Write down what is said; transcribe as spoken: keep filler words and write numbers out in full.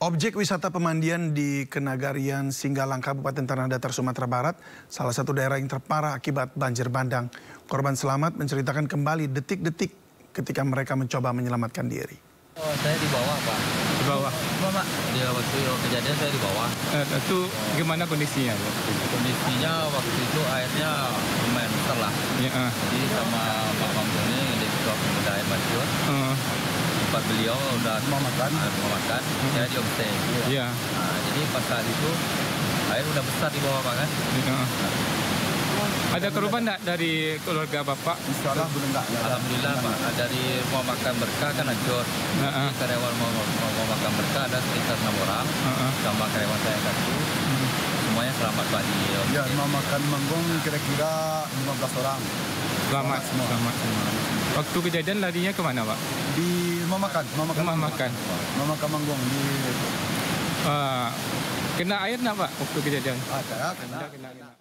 Objek wisata pemandian di Kenagarian Singgalang, Kabupaten Tanah Datar, Sumatera Barat, salah satu daerah yang terparah akibat banjir bandang. Korban selamat menceritakan kembali detik-detik ketika mereka mencoba menyelamatkan diri. Oh, saya di bawah, Pak. Di bawah? Pak, Pak. Di waktu kejadian saya di bawah. Eh, itu gimana kondisinya? Kondisinya waktu itu airnya lumayan besar lah. Ya, uh. Jadi sama Pak Bambang ini, di suatu benda air banjir. Uh. Tempat beliau udah mau makan, mau makan, hmm. ya di omset. Iya. Nah, jadi pas saat itu air udah besar di bawah Pak kan? Iya. Nah. Ada korban nggak dari keluarga Bapak? Insya Allah belum nggak. Alhamdulillah Pak. Nah, dari mau makan berkah kan hancur. Nah, karyawan mau, mau mau makan berkah ada sekitar enam orang, nah, sama karyawan saya satu. Hmm. Semuanya selamat Pak di omset. Ya, mau makan manggung kira-kira lima belas orang. Selamat, selamat, selamat, selamat. Waktu kejadian larinya kemana Pak? Di rumah makan, rumah makan, rumah makan, rumah makan Manggong di. Uh, kena air nggak Pak waktu kejadian? Ada, kena, kena. kena.